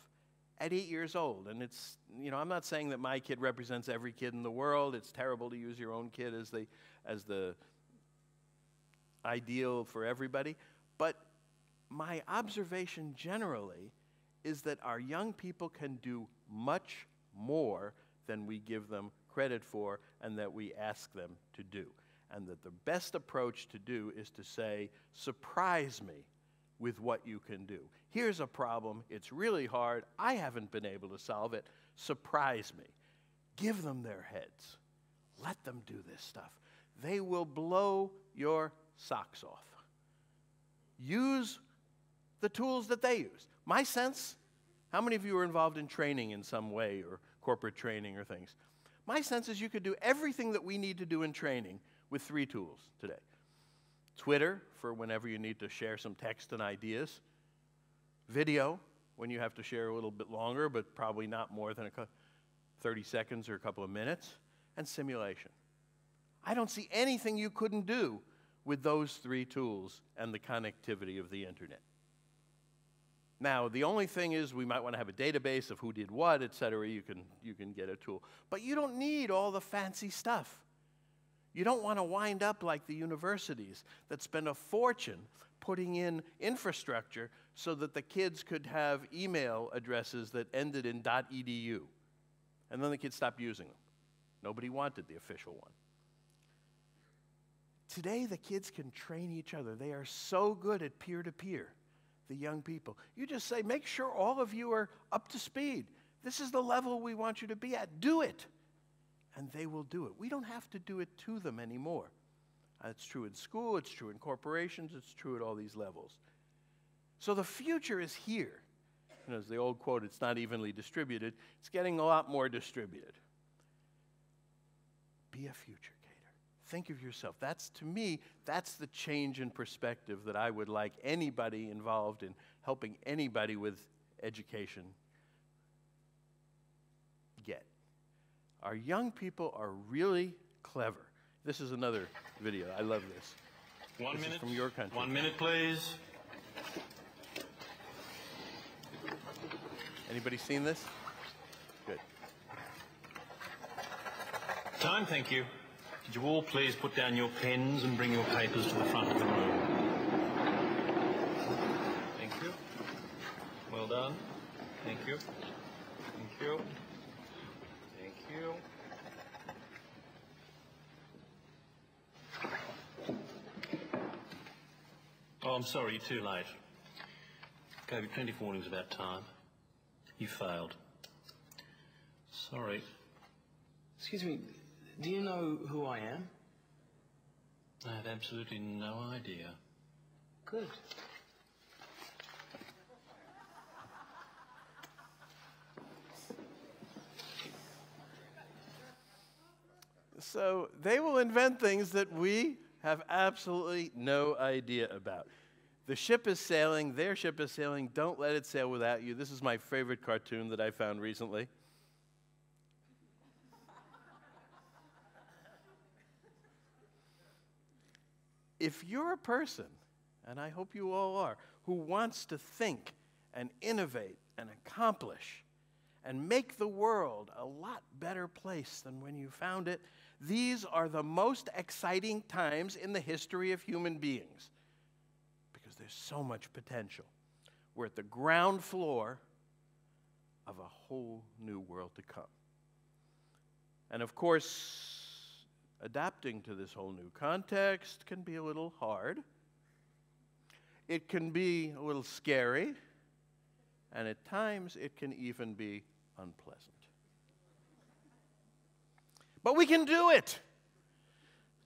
at eight years old. And it's, you know, I'm not saying that my kid represents every kid in the world. It's terrible to use your own kid as the, as the ideal for everybody. But my observation generally is that our young people can do much more than we give them credit for and that we ask them to do. And that the best approach to do is to say, surprise me with what you can do. Here's a problem. It's really hard. I haven't been able to solve it. Surprise me. Give them their heads. Let them do this stuff. They will blow your socks off. Use the tools that they use. My sense, how many of you are involved in training in some way or corporate training or things? My sense is you could do everything that we need to do in training with three tools today. Twitter, for whenever you need to share some text and ideas. Video, when you have to share a little bit longer, but probably not more than a thirty seconds or a couple of minutes. And simulation. I don't see anything you couldn't do with those three tools and the connectivity of the internet. Now, the only thing is we might want to have a database of who did what, et cetera. You can, you can get a tool. But you don't need all the fancy stuff. You don't want to wind up like the universities that spend a fortune putting in infrastructure so that the kids could have email addresses that ended in .edu. And then the kids stopped using them. Nobody wanted the official one. Today, the kids can train each other. They are so good at peer-to-peer, the young people. You just say, make sure all of you are up to speed. This is the level we want you to be at. Do it. And they will do it. We don't have to do it to them anymore. It's true in school, it's true in corporations, it's true at all these levels. So the future is here. And as the old quote, it's not evenly distributed. It's getting a lot more distributed. Be a future-cater. Think of yourself. That's, to me, that's the change in perspective that I would like anybody involved in helping anybody with education get. Our young people are really clever. This is another video. I love this. One minute from your country. One minute, please. Anybody seen this? Good. Time, thank you. Could you all please put down your pens and bring your papers to the front of the room? Thank you. Well done. Thank you. Thank you. Oh, I'm sorry, you're too late. Gave you plenty of warnings about time. You failed. Sorry. Excuse me, do you know who I am? I have absolutely no idea. Good. So they will invent things that we have absolutely no idea about. The ship is sailing. Their ship is sailing. Don't let it sail without you. This is my favorite cartoon that I found recently. If you're a person, and I hope you all are, who wants to think and innovate and accomplish and make the world a lot better place than when you found it. These are the most exciting times in the history of human beings because there's so much potential. We're at the ground floor of a whole new world to come. And of course, adapting to this whole new context can be a little hard. It can be a little scary, and at times it can even be unpleasant. But we can do it!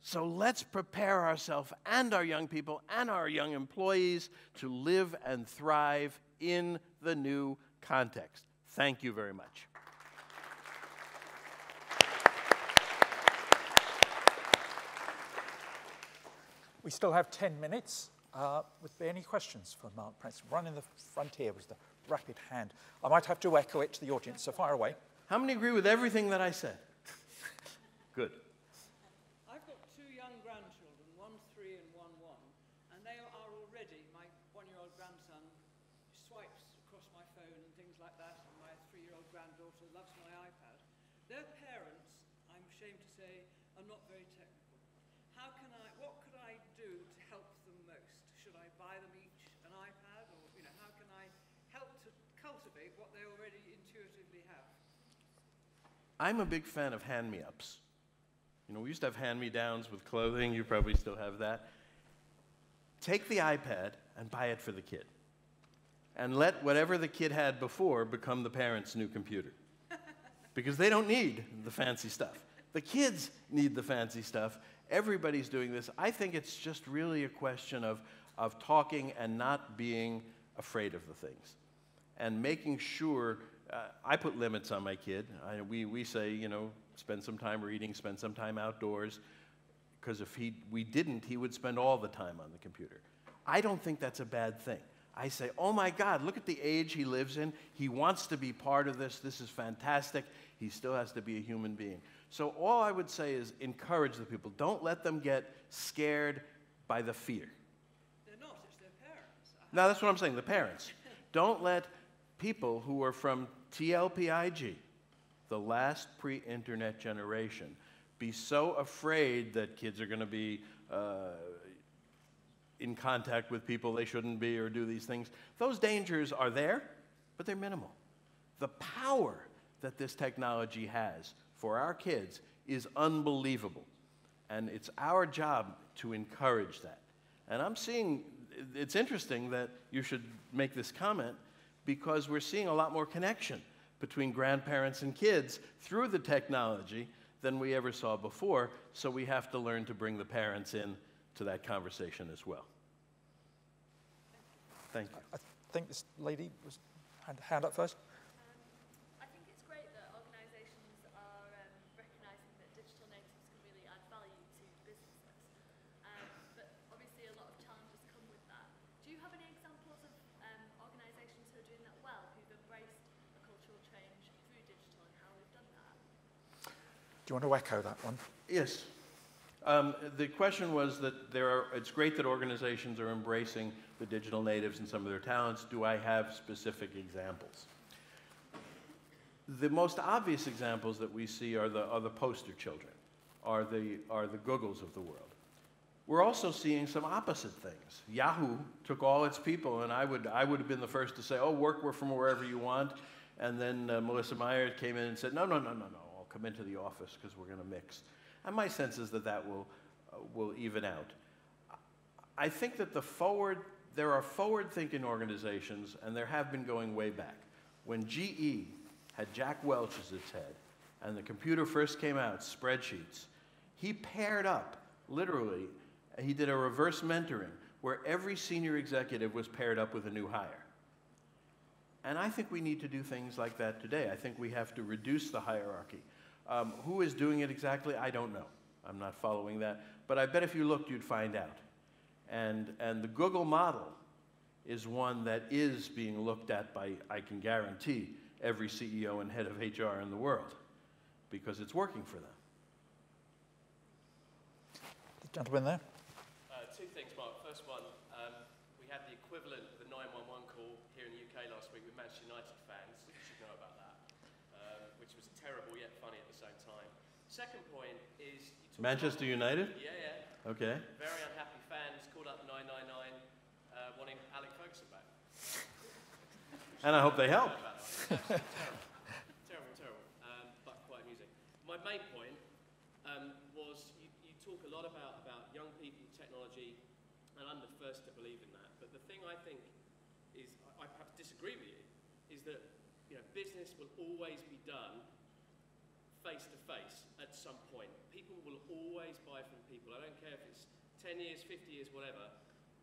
So let's prepare ourselves and our young people and our young employees to live and thrive in the new context. Thank you very much. We still have ten minutes. Uh, would there be any questions for Marc Prensky? One in the front here was the rapid hand. I might have to echo it to the audience, so fire away. How many agree with everything that I said? Good. I've got two young grandchildren, one three and one one, and they are already, my one-year-old grandson swipes across my phone and things like that, and my three-year-old granddaughter loves my iPad. Their parents, I'm ashamed to say, are not very technical. How can I, what could I do to help them most? Should I buy them each an iPad, or, you know, how can I help to cultivate what they already intuitively have? I'm a big fan of hand-me-ups. You know, we used to have hand-me-downs with clothing. You probably still have that. Take the iPad and buy it for the kid. And let whatever the kid had before become the parent's new computer. Because they don't need the fancy stuff. The kids need the fancy stuff. Everybody's doing this. I think it's just really a question of, of talking and not being afraid of the things. And making sure... Uh, I put limits on my kid. I, we, we say, you know, spend some time reading, spend some time outdoors, because if he, we didn't, he would spend all the time on the computer. I don't think that's a bad thing. I say, oh my God, look at the age he lives in. He wants to be part of this. This is fantastic. He still has to be a human being. So all I would say is encourage the people. Don't let them get scared by the fear. They're not, it's their parents. No, that's what I'm saying, the parents. Don't let people who are from T L P I G, the last pre-internet generation, be so afraid that kids are going to be uh, in contact with people they shouldn't be or do these things. Those dangers are there, but they're minimal. The power that this technology has for our kids is unbelievable, and it's our job to encourage that. And I'm seeing, it's interesting that you should make this comment, because we're seeing a lot more connection between grandparents and kids through the technology than we ever saw before, so we have to learn to bring the parents in to that conversation as well. Thank you. I, I think this lady was hand, hand up first. Um, I think it's great that organizations are um, recognizing that digital natives can really add value to businesses, um, but obviously a lot of challenges come with that. Do you have any examples of Do you want to echo that one? Yes. Um, the question was that there are, it's great that organizations are embracing the digital natives and some of their talents. Do I have specific examples? The most obvious examples that we see are the, are the poster children, are the, are the Googles of the world. We're also seeing some opposite things. Yahoo took all its people, and I would, I would have been the first to say, oh, work from wherever you want. And then uh, Melissa Meyer came in and said, no, no, no, no, no. Come into the office because we're going to mix. And my sense is that that will, uh, will even out. I think that the forward, there are forward-thinking organizations, and there have been going way back. When G E had Jack Welch as its head, and the computer first came out, spreadsheets, he paired up, literally, he did a reverse mentoring where every senior executive was paired up with a new hire. And I think we need to do things like that today. I think we have to reduce the hierarchy. Um, who is doing it exactly? I don't know. I'm not following that. But I bet if you looked, you'd find out. And, and the Google model is one that is being looked at by, I can guarantee, every C E O and head of H R in the world, because it's working for them. The gentleman there. Uh, two things, Mark. First one, um, we had the equivalent of the nine one one call here in the U K last week with Manchester United Second point is... Manchester United? Yeah, yeah. Okay. Very unhappy fans called up nine nine nine uh, wanting Alec Ferguson back. And I hope they help. Terrible, terrible, terrible. Um, but quite amusing. My main point um, was you, you talk a lot about, about young people, technology, and I'm the first to believe in that. But the thing I think is, I, I perhaps disagree with you, is that you know, business will always be done face-to-face at some point. People will always buy from people. I don't care if it's ten years, fifty years, whatever.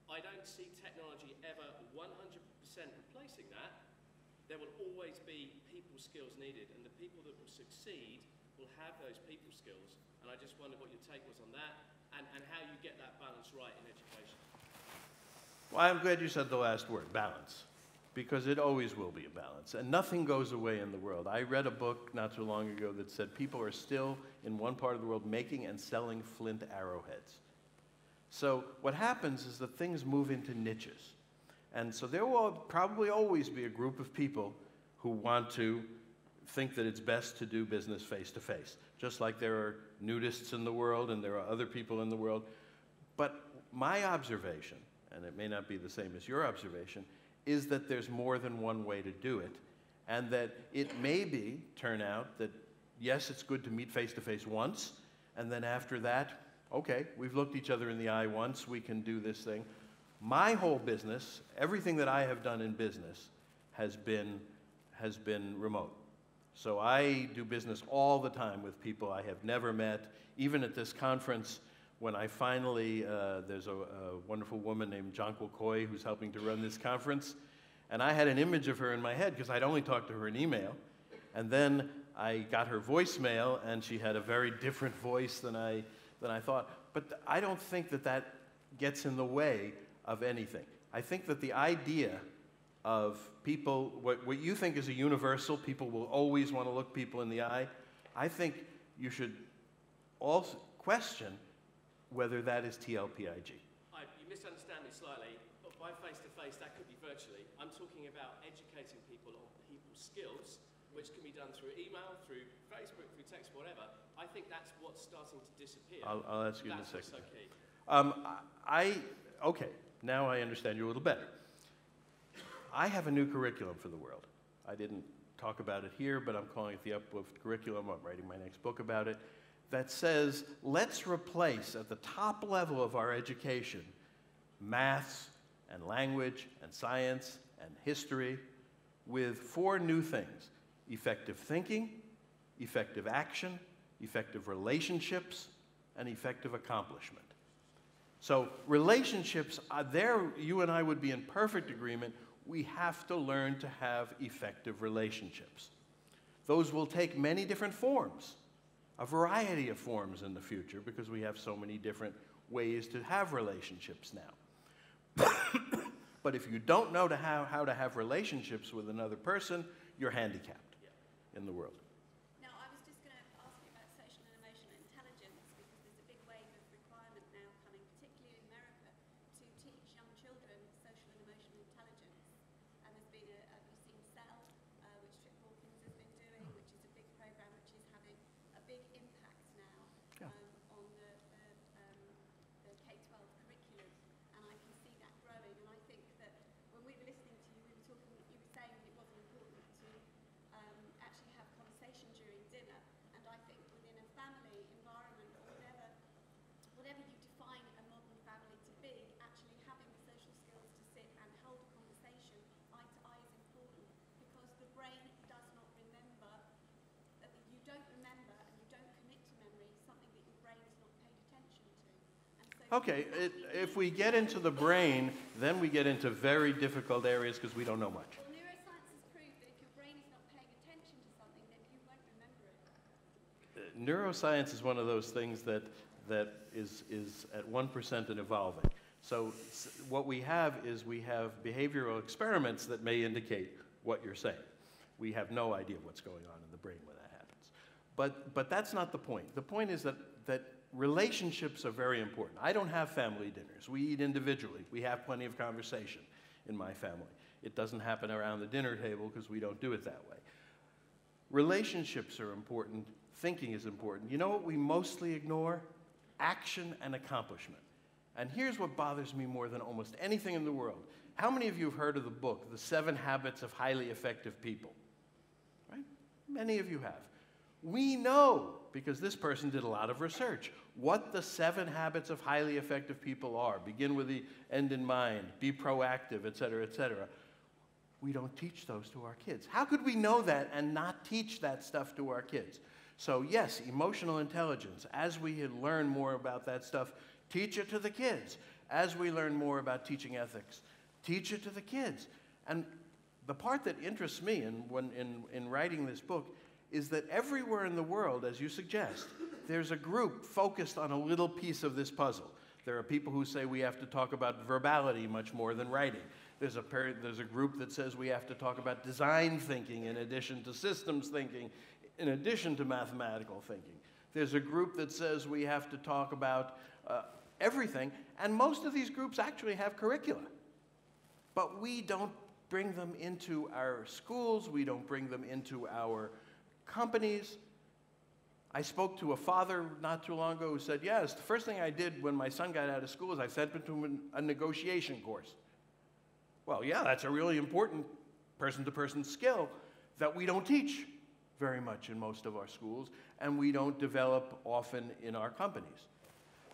I don't see technology ever one hundred percent replacing that. There will always be people skills needed, and the people that will succeed will have those people skills. And I just wondered what your take was on that, and, and how you get that balance right in education. Well, I'm glad you said the last word, balance, because it always will be a balance, and nothing goes away in the world. I read a book not too long ago that said people are still, in one part of the world, making and selling flint arrowheads. So what happens is that things move into niches. And so there will probably always be a group of people who want to think that it's best to do business face-to-face, just like there are nudists in the world and there are other people in the world. But my observation, and it may not be the same as your observation, is that there's more than one way to do it, and that it may be, turn out, that yes, it's good to meet face-to-face once, and then after that, okay, we've looked each other in the eye once, we can do this thing. My whole business, everything that I have done in business, has been, has been remote. So I do business all the time with people I have never met. Even at this conference, when I finally, uh, there's a, a wonderful woman named Jonquil Coy who's helping to run this conference, and I had an image of her in my head because I'd only talked to her in email, and then I got her voicemail, and she had a very different voice than I, than I thought. But th- I don't think that that gets in the way of anything. I think that the idea of people, what, what you think is a universal, people will always want to look people in the eye, I think you should also question whether that is T L P I G. I, you misunderstand me slightly, but by face-to-face, that could be virtually. I'm talking about educating people on people's skills, which can be done through email, through Facebook, through text, whatever. I think that's what's starting to disappear. I'll, I'll ask you in a second. That's what's so key. Um, I, okay, now I understand you a little better. I have a new curriculum for the world. I didn't talk about it here, but I'm calling it the Uplift Curriculum. I'm writing my next book about it. That says, let's replace at the top level of our education maths and language and science and history with four new things: effective thinking, effective action, effective relationships, and effective accomplishment. So relationships, are there you and I would be in perfect agreement. We have to learn to have effective relationships. Those will take many different forms, a variety of forms in the future, because we have so many different ways to have relationships now. But if you don't know to have, how to have relationships with another person, you're handicapped yeah. in the world. Now, I was just going to ask you about social and emotional intelligence, because there's a big wave of requirement now coming, particularly in America, to teach young children social and emotional intelligence. And there's been a, a you've seen CEL, uh, which Trip Hawkins has been doing, which is a big program which is having a big impact now yeah. um, on the, the, um, the K twelve curriculum. And I can see that growing. And I think that when we were listening to you, we were talking, you were saying it wasn't important to um, actually have conversation during dinner. And I think within a family environment, or whatever, whatever you define a modern family to be, actually having the social skills to sit and hold a conversation eye to eye is important, because the brain does not remember, that you don't remember and you don't commit to memory something that your brain has not paid attention to. And so okay, it, if we get into the brain, then we get into very difficult areas because we don't know much. Well, neuroscience has proved that if your brain is not paying attention to something, then you won't remember it. Uh, neuroscience is one of those things that that is, is at one percent and evolving. So what we have is we have behavioral experiments that may indicate what you're saying. We have no idea what's going on in the brain when that happens. But, but that's not the point. The point is that, that relationships are very important. I don't have family dinners. We eat individually. We have plenty of conversation in my family. It doesn't happen around the dinner table because we don't do it that way. Relationships are important. Thinking is important. You know what we mostly ignore? Action and accomplishment. And here's what bothers me more than almost anything in the world. How many of you have heard of the book, The Seven Habits of Highly Effective People? Right? Many of you have. We know, because this person did a lot of research, what the seven habits of highly effective people are. Begin with the end in mind, be proactive, et cetera, et cetera. We don't teach those to our kids. How could we know that and not teach that stuff to our kids? So yes, emotional intelligence. As we learn more about that stuff, teach it to the kids. As we learn more about teaching ethics, teach it to the kids. And the part that interests me in, when, in, in writing this book is that everywhere in the world, as you suggest, there's a group focused on a little piece of this puzzle. There are people who say we have to talk about verbality much more than writing. There's a, per there's a group that says we have to talk about design thinking in addition to systems thinking, in addition to mathematical thinking. There's a group that says we have to talk about uh, everything, and most of these groups actually have curricula. But we don't bring them into our schools, we don't bring them into our companies. I spoke to a father not too long ago who said, yes, the first thing I did when my son got out of school is I sent him to a negotiation course. Well, yeah, that's a really important person-to-person skill that we don't teach very much in most of our schools, and we don't develop often in our companies.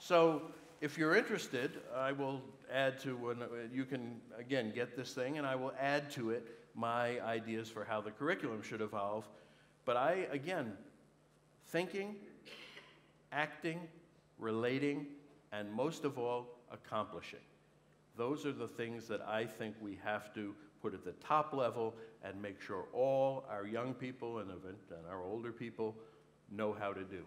So if you're interested, I will add to, you can, again, get this thing, and I will add to it my ideas for how the curriculum should evolve. But I, again, thinking, acting, relating, and most of all, accomplishing. Those are the things that I think we have to put at the top level and make sure all our young people and our older people know how to do.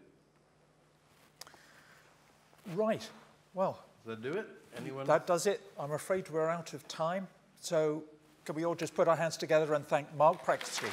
Right. Well. Does that do it? Anyone? That does it. I'm afraid we're out of time. So can we all just put our hands together and thank Marc Prensky.